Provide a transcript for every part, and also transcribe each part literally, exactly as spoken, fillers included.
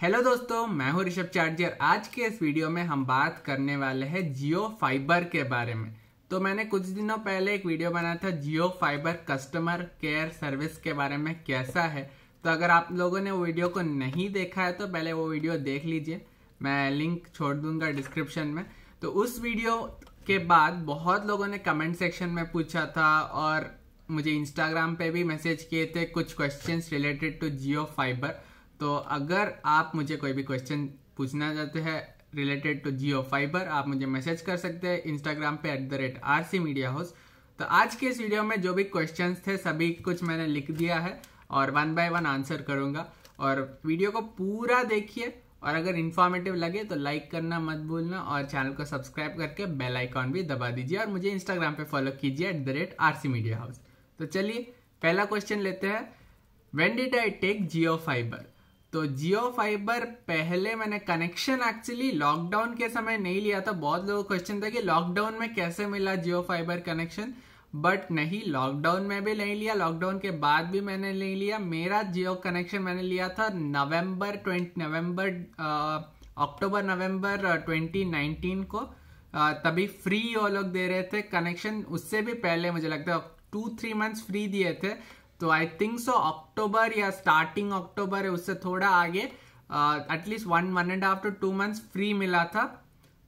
Hello दोस्तों, मैं हूं ऋषभ चटर्जी। आज के इस वीडियो में हम बात करने वाले हैं जियो फाइबर के बारे में। तो मैंने कुछ दिनों पहले एक वीडियो बनाया था Jio fibre customer care service के बारे में कैसा है, तो अगर आप लोगों ने वो वीडियो को नहीं देखा है तो पहले वो वीडियो देख लीजिए। मैं लिंक छोड़ दूंगा डिस्क्रिप्शन में। तो उस वीडियो के बाद बहुत लोगों ने कमेंट सेक्शन में पूछा था और मुझे इंस्टाग्राम पे भी मैसेज किए थे कुछ questions related to Jio fibre. तो अगर आप मुझे कोई भी क्वेश्चन पूछना चाहते हैं रिलेटेड टू जियो फाइबर, आप मुझे मैसेज कर सकते हैं इंस्टाग्राम पे at the rate R C media house. तो आज के इस वीडियो में जो भी क्वेश्चंस थे सभी कुछ मैंने लिख दिया है और वन बाय वन आंसर करूँगा। और वीडियो को पूरा देखिए और अगर इन्फॉर्मेटिव लगे तो लाइक करना मत भूलना और चैनल को सब्सक्राइब करके बेल आइकॉन भी दबा दीजिए और मुझे इंस्टाग्राम पर फॉलो कीजिए at the rate R C media house. तो चलिए पहला क्वेश्चन लेते हैं, when did I take Jio fibre. तो जियो फाइबर पहले मैंने कनेक्शन एक्चुअली लॉकडाउन के समय नहीं लिया था। बहुत लोगों का क्वेश्चन था कि लॉकडाउन में कैसे मिला जियो फाइबर कनेक्शन, बट नहीं, लॉकडाउन में भी नहीं लिया, लॉकडाउन के बाद भी मैंने नहीं लिया। मेरा जियो कनेक्शन मैंने लिया था November twenty November October November twenty nineteen को। आ, तभी फ्री वो लोग दे रहे थे कनेक्शन, उससे भी पहले मुझे लगता है टू थ्री मंथ्स फ्री दिए थे। तो आई थिंक सो अक्टूबर या स्टार्टिंग अक्टूबर है, उससे थोड़ा आगे at least one one and half two two months free मिला था।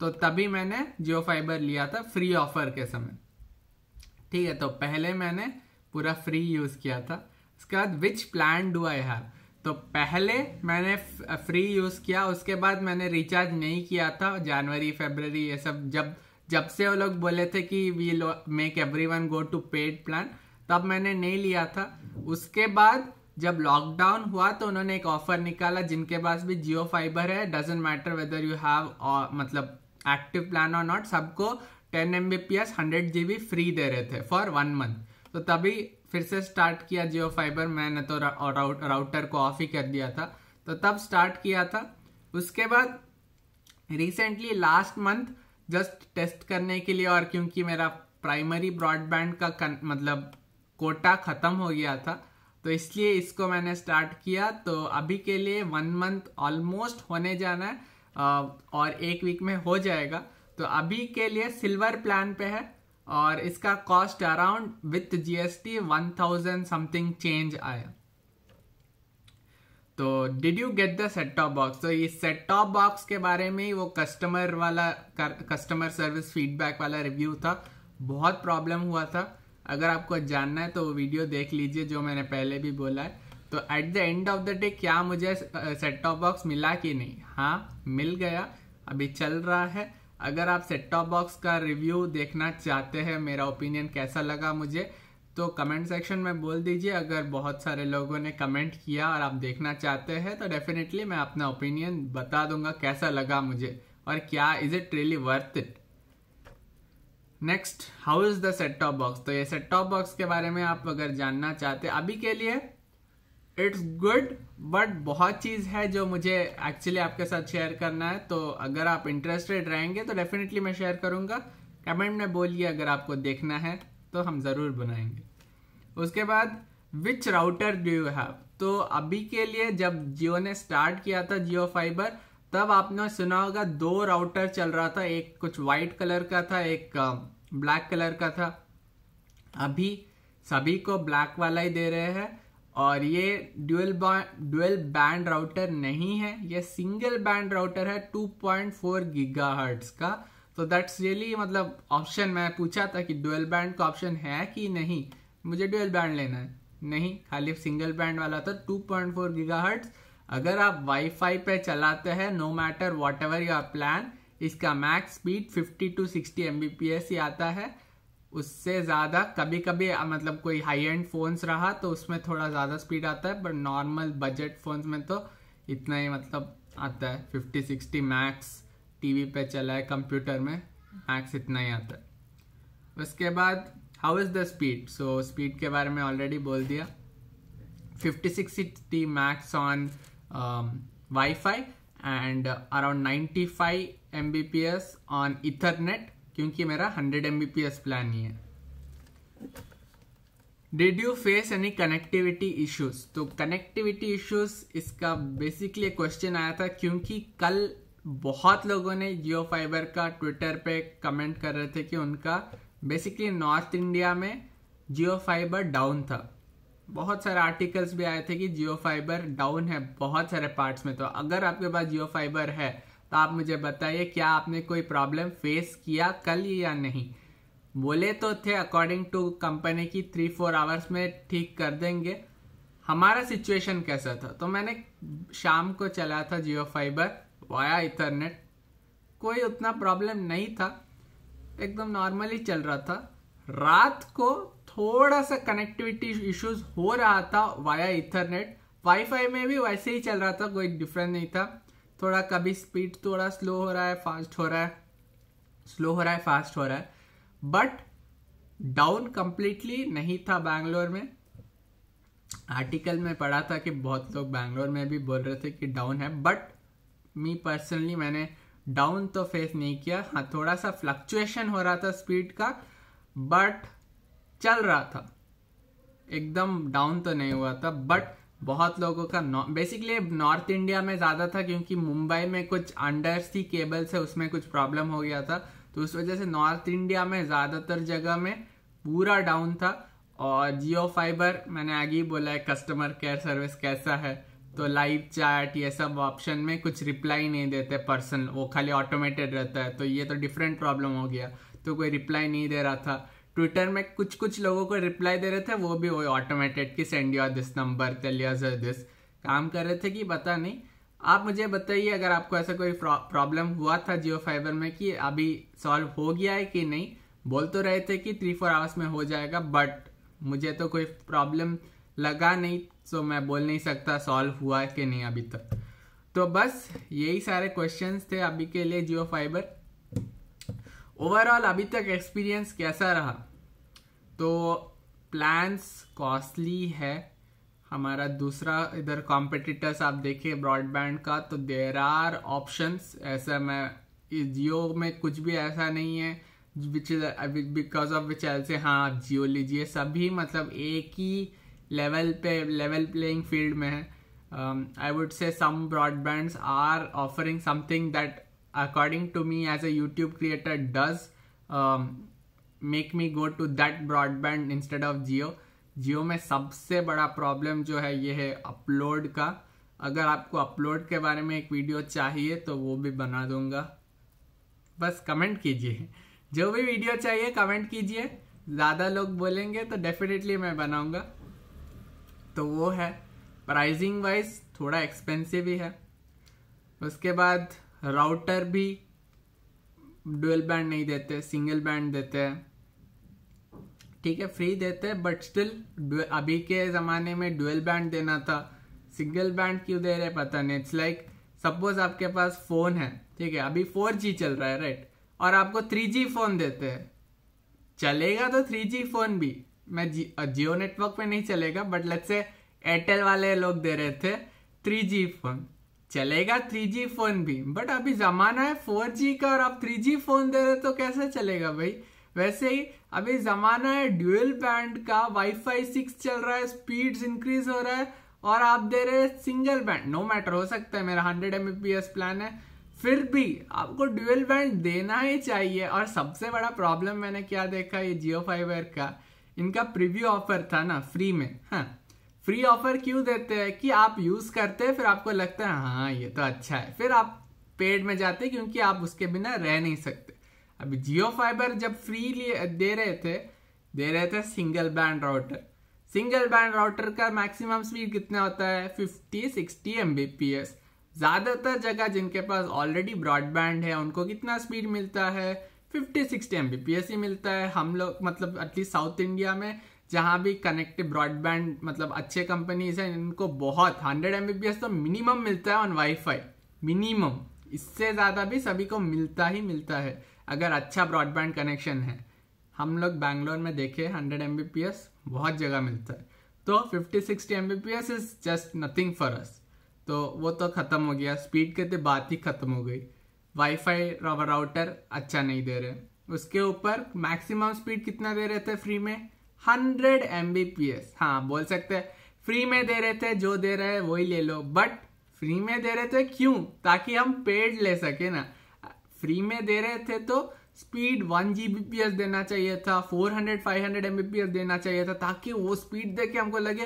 तो तभी मैंने जियो फाइबर लिया था फ्री ऑफर के समय, ठीक है। तो पहले मैंने पूरा फ्री यूज़ किया था। उसके बाद which plan do I have. तो पहले मैंने फ्री यूज़ किया, उसके बाद मैंने रिचार्ज नहीं किया था जनवरी फरवरी ये सब, जब जब से वो लोग बोले थे कि we make every one go to paid plan, तब मैंने नहीं लिया था। उसके बाद जब लॉकडाउन हुआ तो उन्होंने एक ऑफर निकाला, जिनके पास भी जियो फाइबर है doesn't matter whether you have मतलब एक्टिव प्लान और नॉट, सबको ten M B P S hundred G B free दे रहे थे फॉर वन मंथ। तो तभी फिर से स्टार्ट किया जियो फाइबर। मैंने तो रा, राउ, राउटर को ऑफ ही कर दिया था, तो तब स्टार्ट किया था। उसके बाद recently last month just test करने के लिए, और क्योंकि मेरा प्राइमरी ब्रॉडबैंड का कन, मतलब कोटा ख़त्म हो गया था तो इसलिए इसको मैंने स्टार्ट किया। तो अभी के लिए वन मंथ ऑलमोस्ट होने जाना है और एक वीक में हो जाएगा। तो अभी के लिए सिल्वर प्लान पे है और इसका cost around with GST one thousand something change आया। तो did you get the set top box. तो इस सेट टॉप बॉक्स के बारे में ही वो कस्टमर वाला कस्टमर सर्विस फीडबैक वाला रिव्यू था, बहुत प्रॉब्लम हुआ था। अगर आपको जानना है तो वो वीडियो देख लीजिए जो मैंने पहले भी बोला है। तो at the end of the day क्या मुझे सेट टॉप बॉक्स मिला कि नहीं, हाँ मिल गया, अभी चल रहा है। अगर आप सेट टॉप बॉक्स का रिव्यू देखना चाहते हैं, मेरा ओपिनियन कैसा लगा मुझे, तो कमेंट सेक्शन में बोल दीजिए। अगर बहुत सारे लोगों ने कमेंट किया और आप देखना चाहते हैं तो डेफिनेटली मैं अपना ओपिनियन बता दूंगा कैसा लगा मुझे और क्या is it really worth it. Next, how is the set top box. तो ये सेट टॉप बॉक्स के बारे में आप अगर जानना चाहते हैं, अभी के लिए इट्स गुड, बट बहुत चीज़ है जो मुझे एक्चुअली आपके साथ शेयर करना है। तो अगर आप इंटरेस्टेड रहेंगे तो डेफिनेटली मैं शेयर करूँगा। कमेंट में बोलिए अगर आपको देखना है तो हम ज़रूर बनाएंगे। उसके बाद which router do you have. तो अभी के लिए जब जियो ने स्टार्ट किया था जियो फाइबर, तब आपने सुना होगा दो राउटर चल रहा था, एक कुछ वाइट कलर का था, एक ब्लैक कलर का था। अभी सभी को ब्लैक वाला ही दे रहे हैं और ये ड्यूल ड्यूल बैंड राउटर नहीं है, ये सिंगल बैंड राउटर है टू पॉइंट फोर गीगाहर्ट्ज का। तो दैट्स रियली मतलब ऑप्शन, मैं पूछा था कि ड्यूल बैंड का ऑप्शन है कि नहीं, मुझे ड्यूल बैंड लेना है, नहीं, खाली सिंगल बैंड वाला था टू पॉइंट फोर गीगाहर्ट्ज। अगर आप वाईफाई पे चलाते हैं, no matter whatever your plan, इसका max speed fifty to sixty Mbps ही आता है। उससे ज़्यादा कभी कभी मतलब कोई हाई एंड फ़ोन्स रहा तो उसमें थोड़ा ज़्यादा स्पीड आता है, पर नॉर्मल बजट फ़ोन्स में तो इतना ही मतलब आता है फिफ्टी सिक्सटी मैक्स। टीवी पे चलाए, कंप्यूटर में मैक्स इतना ही आता है। उसके बाद how is the speed. So speed के बारे में ऑलरेडी बोल दिया, fifty sixty max on Um, Wi-Fi and uh, around ninety-five M B P S on Ethernet, क्योंकि मेरा hundred M B P S plan ही है। Did you face any connectivity issues? तो connectivity issues इसका basically question आया था क्योंकि कल बहुत लोगों ने जियो फाइबर का ट्विटर पे कमेंट कर रहे थे कि उनका बेसिकली नॉर्थ इंडिया में जियो फाइबर डाउन था। बहुत सारे आर्टिकल्स भी आए थे कि जियो फाइबर डाउन है बहुत सारे पार्ट्स में। तो अगर आपके पास जियो फाइबर है तो आप मुझे बताइए क्या आपने कोई प्रॉब्लम फेस किया कल या नहीं। बोले तो थे अकॉर्डिंग टू कंपनी की थ्री फोर आवर्स में ठीक कर देंगे। हमारा सिचुएशन कैसा था, तो मैंने शाम को चला था जियो फाइबर वाया इथरनेट। कोई उतना प्रॉब्लम नहीं था, एकदम नॉर्मली चल रहा था। रात को थोड़ा सा कनेक्टिविटी इश्यूज हो रहा था वाया इथरनेट, वाईफाई में भी वैसे ही चल रहा था, कोई डिफरेंस नहीं था। थोड़ा कभी स्पीड थोड़ा स्लो हो रहा है फास्ट हो रहा है, स्लो हो रहा है फास्ट हो रहा है, बट डाउन कंप्लीटली नहीं था। बैंगलोर में आर्टिकल में पढ़ा था कि बहुत लोग बैंगलोर में भी बोल रहे थे कि डाउन है, बट मी पर्सनली मैंने डाउन तो फेस नहीं किया। हाँ, थोड़ा सा फ्लक्चुएशन हो रहा था स्पीड का, बट चल रहा था, एकदम डाउन तो नहीं हुआ था। बट बहुत लोगों का बेसिकली नॉर्थ इंडिया में ज़्यादा था क्योंकि मुंबई में कुछ अंडर सी केबल्स है, उसमें कुछ प्रॉब्लम हो गया था, तो उस वजह से नॉर्थ इंडिया में ज़्यादातर जगह में पूरा डाउन था। और जियो फाइबर मैंने आगे ही बोला है कस्टमर केयर सर्विस कैसा है, तो लाइव चैट ये सब ऑप्शन में कुछ रिप्लाई नहीं देते पर्सन, वो खाली ऑटोमेटेड रहता है, तो ये तो डिफरेंट प्रॉब्लम हो गया। तो कोई रिप्लाई नहीं दे रहा था। ट्विटर में कुछ कुछ लोगों को रिप्लाई दे रहे थे, वो भी वही ऑटोमेटेड कि send your this number tell your this, काम कर रहे थे कि पता नहीं। आप मुझे बताइए अगर आपको ऐसा कोई प्रॉब्लम हुआ था जियो फाइबर में कि अभी सॉल्व हो गया है कि नहीं। बोल तो रहे थे कि थ्री फोर आवर्स में हो जाएगा, बट मुझे तो कोई प्रॉब्लम लगा नहीं, सो मैं बोल नहीं सकता सॉल्व हुआ है कि नहीं अभी तक। तो बस यही सारे क्वेश्चंस थे अभी के लिए जियो फाइबर। ओवरऑल अभी तक एक्सपीरियंस कैसा रहा, तो प्लान्स कॉस्टली है। हमारा दूसरा इधर कॉम्पिटिटर्स आप देखिए ब्रॉडबैंड का, तो देर आर ऑप्शंस। ऐसा मैं जियो में कुछ भी ऐसा नहीं है विच बिकॉज ऑफ विच एल से हाँ आप जियो लीजिए, सभी मतलब एक ही लेवल पे लेवल प्लेइंग फील्ड में है। I would say some broadbands are offering something that according to me as a YouTube creator does um, make me go to that broadband instead of Jio. Jio में सबसे बड़ा problem जो है ये है upload का। अगर आपको upload के बारे में एक वीडियो चाहिए तो वो भी बना दूंगा, बस comment कीजिए। जो भी वीडियो चाहिए comment कीजिए, ज़्यादा लोग बोलेंगे तो definitely मैं बनाऊंगा। तो वो है pricing wise थोड़ा expensive ही है। उसके बाद राउटर भी डुअल बैंड नहीं देते, सिंगल बैंड देते हैं। ठीक है, फ्री देते हैं, बट स्टिल अभी के ज़माने में डुअल बैंड देना था, सिंगल बैंड क्यों दे रहे पता नहीं। इट्स लाइक सपोज आपके पास फ़ोन है, ठीक है अभी फोर जी चल रहा है राइट, और आपको थ्री जी फ़ोन देते हैं, चलेगा तो थ्री जी फ़ोन भी मैं जी जियो नेटवर्क पे नहीं चलेगा, बट लेट्स से एयरटेल वाले लोग दे रहे थे थ्री जी फ़ोन, चलेगा थ्री जी फोन भी। बट अभी ज़माना है फोर जी का और आप थ्री जी फोन दे रहे तो कैसे चलेगा भाई। वैसे ही अभी ज़माना है ड्यूअल बैंड का, वाईफाई सिक्स चल रहा है, स्पीड्स इंक्रीज हो रहा है, और आप दे रहे हैं सिंगल बैंड। नो मैटर, हो सकता है मेरा hundred M B P S plan है, फिर भी आपको ड्यूअल बैंड देना ही चाहिए। और सबसे बड़ा प्रॉब्लम मैंने क्या देखा, ये जियो फाइबर का इनका प्रीव्यू ऑफर था ना फ्री में। हाँ, फ्री ऑफर क्यों देते हैं कि आप यूज़ करते हैं, फिर आपको लगता है हाँ ये तो अच्छा है, फिर आप पेड में जाते हैं क्योंकि आप उसके बिना रह नहीं सकते। अभी जियो फाइबर जब फ्री लिए दे रहे थे दे रहे थे single band router. Single band router का मैक्सिमम स्पीड कितना होता है, fifty sixty M B P S. ज़्यादातर जगह जिनके पास ऑलरेडी ब्रॉडबैंड है उनको कितना स्पीड मिलता है, fifty sixty M B P S ही मिलता है। हम लोग मतलब एटलीस्ट साउथ इंडिया में जहाँ भी कनेक्टिव ब्रॉडबैंड मतलब अच्छे कंपनीज हैं इनको बहुत hundred M B P S तो मिनिमम मिलता है ऑन वाईफाई, मिनिमम। इससे ज़्यादा भी सभी को मिलता ही मिलता है अगर अच्छा ब्रॉडबैंड कनेक्शन है। हम लोग बैंगलोर में देखे hundred M B P S बहुत जगह मिलता है, तो fifty sixty M B P S is just nothing for us. तो वो तो ख़त्म हो गया, स्पीड की तो बात ही ख़त्म हो गई। वाईफाई राउटर अच्छा नहीं दे रहे। उसके ऊपर मैक्सिमम स्पीड कितना दे रहे थे फ्री में, hundred M B P S. हाँ बोल सकते हैं फ्री में दे रहे थे, जो दे रहे हैं वही ले लो, बट फ्री में दे रहे थे क्यों? ताकि हम पेड ले सके ना। फ्री में दे रहे थे तो speed one G B P S देना चाहिए था, four hundred five hundred M B P S देना चाहिए था, ताकि वो स्पीड देके हमको लगे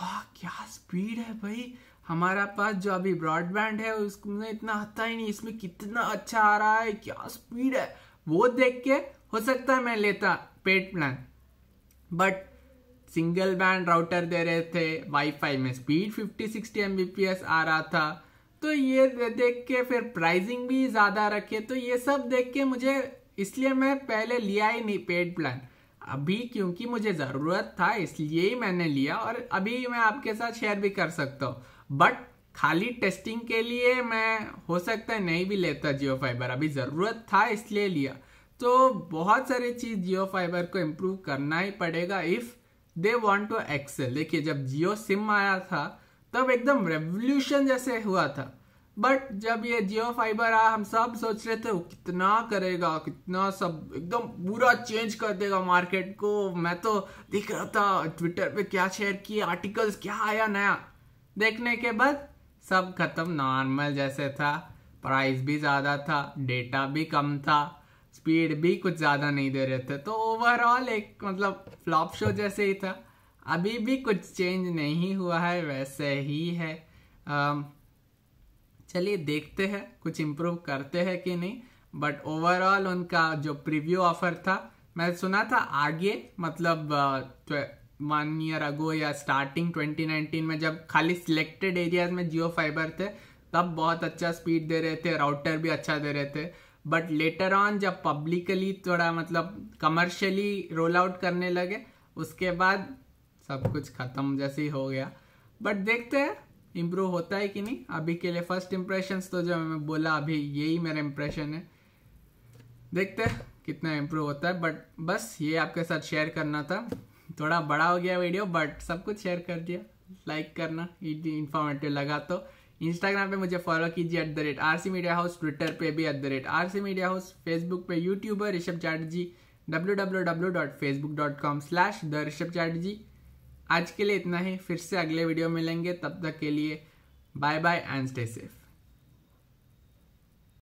वाह क्या स्पीड है भाई, हमारा पास जो अभी ब्रॉडबैंड है उसमें इतना आता ही नहीं, इसमें कितना अच्छा आ रहा है, क्या स्पीड है, वो देख के हो सकता है मैं लेता paid plan. But single band router दे रहे थे, वाईफाई में speed fifty sixty M B P S आ रहा था, तो ये देख के फिर प्राइसिंग भी ज़्यादा रखे, तो ये सब देख के मुझे, इसलिए मैं पहले लिया ही नहीं पेड प्लान। अभी क्योंकि मुझे ज़रूरत था इसलिए ही मैंने लिया, और अभी मैं आपके साथ शेयर भी कर सकता हूँ। बट खाली टेस्टिंग के लिए मैं हो सकता है नहीं भी लेता जियो फाइबर, अभी ज़रूरत था इसलिए लिया। तो बहुत सारी चीज़ जियो फाइबर को इम्प्रूव करना ही पड़ेगा if they want to excel. देखिए जब जियो सिम आया था तब एकदम रेवोल्यूशन जैसे हुआ था, बट जब ये जियो फाइबर आया हम सब सोच रहे थे वो कितना करेगा, कितना सब एकदम पूरा चेंज कर देगा मार्केट को। मैं तो देख रहा था ट्विटर पे क्या शेयर किए आर्टिकल्स, क्या आया नया, देखने के बाद सब खत्म, नॉर्मल जैसे था, प्राइस भी ज़्यादा था, डेटा भी कम था, स्पीड भी कुछ ज़्यादा नहीं दे रहे थे, तो ओवरऑल एक मतलब फ्लॉप शो जैसे ही था। अभी भी कुछ चेंज नहीं हुआ है, वैसे ही है। चलिए देखते हैं कुछ इम्प्रूव करते हैं कि नहीं, बट ओवरऑल उनका जो प्रीव्यू ऑफर था, मैं सुना था आगे मतलब वन ईयर अगो या स्टार्टिंग ट्वेंटी नाइनटीन में जब खाली सिलेक्टेड एरियाज में जियो फाइबर थे तब बहुत अच्छा स्पीड दे रहे थे, राउटर भी अच्छा दे रहे थे। बट लेटर ऑन जब पब्लिकली थोड़ा मतलब कमर्शियली रोल आउट करने लगे उसके बाद सब कुछ खत्म जैसे हो गया। बट देखते हैं इम्प्रूव होता है कि नहीं। अभी के लिए फर्स्ट इम्प्रेशंस तो जो मैं बोला अभी यही मेरा इम्प्रेशन है, देखते हैं कितना इम्प्रूव होता है। बट बस ये आपके साथ शेयर करना था, थोड़ा बड़ा हो गया वीडियो बट सब कुछ शेयर कर दिया। लाइक करना इन्फॉर्मेटिव लगा तो। इंस्टाग्राम पे मुझे फॉलो कीजिए at the rate R C media house, Twitter पे भी at the rate R C media house, Facebook पे YouTuber Rishabh Chatterjee W W W dot Facebook dot com slash the Rishabh Chatterjee. आज के लिए इतना ही, फिर से अगले वीडियो में मिलेंगे, तब तक के लिए bye bye and stay safe.